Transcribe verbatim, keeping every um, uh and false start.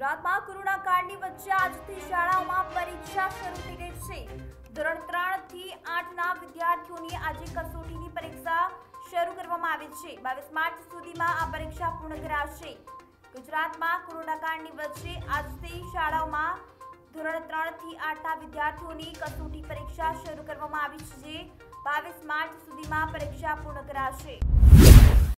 ગુજરાતમાં કોરોના કાળની વચ્ચે આજથી શાળાઓમાં પરીક્ષા શરૂ થઈ ગઈ છે। ધોરણ ત્રણ થી આઠ ના વિદ્યાર્થીઓની આજે કસોટીની પરીક્ષા શરૂ કરવામાં આવી છે। બાવીસ માર્ચ સુધીમાં આ પરીક્ષા પૂર્ણ કરાશે। ગુજરાતમાં કોરોના કાળની વચ્ચે આજથી શાળાઓમાં ધોરણ ત્રણ થી આઠ ના વિદ્યાર્થીઓની કસોટી પરીક્ષા શરૂ કરવામાં આવી છે। બાવીસ માર્ચ સુધીમાં પરીક્ષા પૂર્ણ કરાશે।